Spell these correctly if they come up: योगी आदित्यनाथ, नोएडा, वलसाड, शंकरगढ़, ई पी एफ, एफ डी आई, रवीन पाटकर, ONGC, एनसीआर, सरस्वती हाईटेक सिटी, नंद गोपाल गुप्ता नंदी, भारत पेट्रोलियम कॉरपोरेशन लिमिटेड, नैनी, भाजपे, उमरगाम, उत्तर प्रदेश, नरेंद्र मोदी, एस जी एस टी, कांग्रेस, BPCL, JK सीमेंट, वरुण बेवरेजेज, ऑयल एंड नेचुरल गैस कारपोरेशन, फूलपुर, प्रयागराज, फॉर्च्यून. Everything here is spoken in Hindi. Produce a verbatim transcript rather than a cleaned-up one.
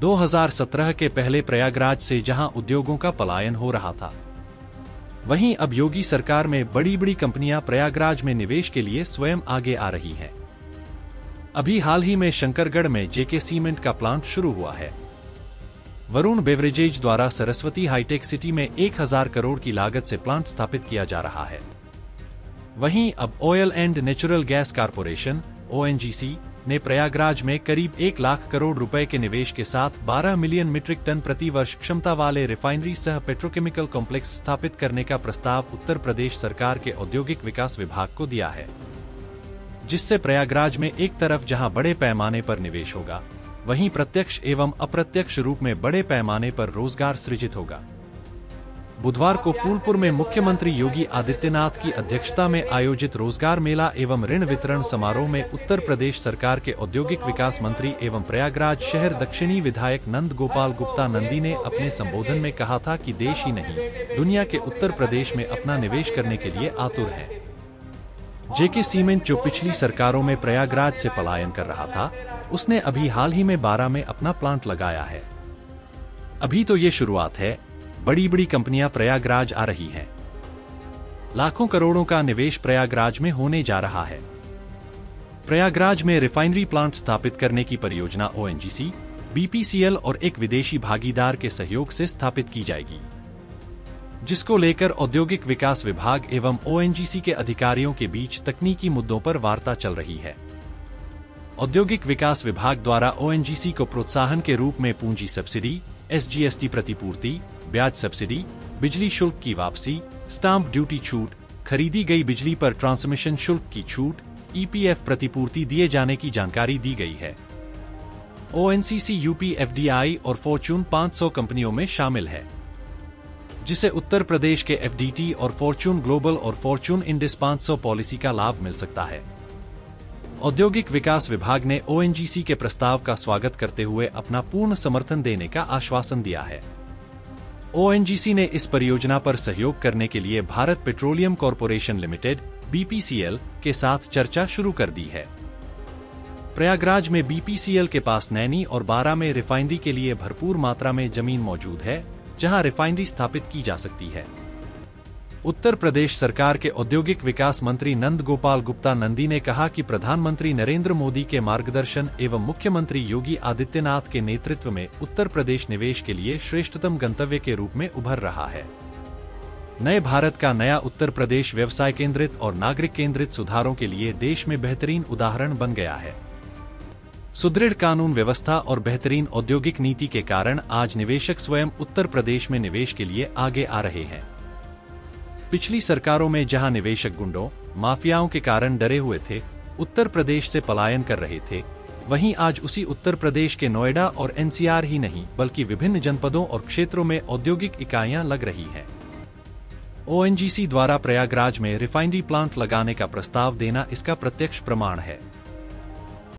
दो हज़ार सत्रह के पहले प्रयागराज से जहां उद्योगों का पलायन हो रहा था, वहीं अब योगी सरकार में बड़ी बड़ी कंपनियां प्रयागराज में निवेश के लिए स्वयं आगे आ रही हैं। अभी हाल ही में शंकरगढ़ में जेके सीमेंट का प्लांट शुरू हुआ है। वरुण बेवरेजेज द्वारा सरस्वती हाईटेक सिटी में एक हज़ार करोड़ की लागत से प्लांट स्थापित किया जा रहा है। वहीं अब ऑयल एंड नेचुरल गैस कारपोरेशन (O N G C) ने प्रयागराज में करीब एक लाख करोड़ रुपए के निवेश के साथ बारह मिलियन मीट्रिक टन प्रति वर्ष क्षमता वाले रिफाइनरी सह पेट्रोकेमिकल कॉम्प्लेक्स स्थापित करने का प्रस्ताव उत्तर प्रदेश सरकार के औद्योगिक विकास विभाग को दिया है, जिससे प्रयागराज में एक तरफ जहां बड़े पैमाने पर निवेश होगा, वहीं प्रत्यक्ष एवं अप्रत्यक्ष रूप में बड़े पैमाने पर रोजगार सृजित होगा। बुधवार को फूलपुर में मुख्यमंत्री योगी आदित्यनाथ की अध्यक्षता में आयोजित रोजगार मेला एवं ऋण वितरण समारोह में उत्तर प्रदेश सरकार के औद्योगिक विकास मंत्री एवं प्रयागराज शहर दक्षिणी विधायक नंद गोपाल गुप्ता नंदी ने अपने संबोधन में कहा था कि देश ही नहीं, दुनिया के उत्तर प्रदेश में अपना निवेश करने के लिए आतुर है। जेके सीमेंट, जो पिछली सरकारों में प्रयागराज से पलायन कर रहा था, उसने अभी हाल ही में बारा में अपना प्लांट लगाया है। अभी तो ये शुरुआत है, बड़ी बड़ी कंपनियां प्रयागराज आ रही हैं। लाखों करोड़ों का निवेश प्रयागराज में होने जा रहा है। प्रयागराज में रिफाइनरी प्लांट स्थापित करने की परियोजना O N G C, B P C L और एक विदेशी भागीदार के सहयोग से स्थापित की जाएगी, जिसको लेकर औद्योगिक विकास विभाग एवं ओ एन जी सी के अधिकारियों के बीच तकनीकी मुद्दों पर वार्ता चल रही है। औद्योगिक विकास विभाग द्वारा ओ एन जी सी को प्रोत्साहन के रूप में पूंजी सब्सिडी, एस जी एस टी प्रतिपूर्ति, ब्याज सब्सिडी, बिजली शुल्क की वापसी, स्टाम्प ड्यूटी छूट, खरीदी गई बिजली पर ट्रांसमिशन शुल्क की छूट, ई पी एफ प्रतिपूर्ति दिए जाने की जानकारी दी गई है। O N G C UP, एफ डी आई और फॉर्च्यून पाँच सौ कंपनियों में शामिल है, जिसे उत्तर प्रदेश के एफ डी टी और फॉर्च्यून ग्लोबल और फॉर्च्यून इंडेक्स पाँच सौ पॉलिसी का लाभ मिल सकता है। औद्योगिक विकास विभाग ने ओ एन जी सी के प्रस्ताव का स्वागत करते हुए अपना पूर्ण समर्थन देने का आश्वासन दिया है। ओ एन जी सी ने इस परियोजना पर सहयोग करने के लिए भारत पेट्रोलियम कॉरपोरेशन लिमिटेड B P C L के साथ चर्चा शुरू कर दी है। प्रयागराज में बी पी सी एल के पास नैनी और बारा में रिफाइनरी के लिए भरपूर मात्रा में जमीन मौजूद है, जहां रिफाइनरी स्थापित की जा सकती है। उत्तर प्रदेश सरकार के औद्योगिक विकास मंत्री नंद गोपाल गुप्ता नंदी ने कहा कि प्रधानमंत्री नरेंद्र मोदी के मार्गदर्शन एवं मुख्यमंत्री योगी आदित्यनाथ के नेतृत्व में उत्तर प्रदेश निवेश के लिए श्रेष्ठतम गंतव्य के रूप में उभर रहा है। नए भारत का नया उत्तर प्रदेश व्यवसाय केंद्रित और नागरिक केंद्रित सुधारों के लिए देश में बेहतरीन उदाहरण बन गया है। सुदृढ़ कानून व्यवस्था और बेहतरीन औद्योगिक नीति के कारण आज निवेशक स्वयं उत्तर प्रदेश में निवेश के लिए आगे आ रहे हैं। पिछली सरकारों में जहां निवेशक गुंडों, माफियाओं के कारण डरे हुए थे, उत्तर प्रदेश से पलायन कर रहे थे, वहीं आज उसी उत्तर प्रदेश के नोएडा और एन सी आर ही नहीं बल्कि विभिन्न जनपदों और क्षेत्रों में औद्योगिक इकाइयां लग रही हैं। ओ एन जी सी द्वारा प्रयागराज में रिफाइनरी प्लांट लगाने का प्रस्ताव देना इसका प्रत्यक्ष प्रमाण है।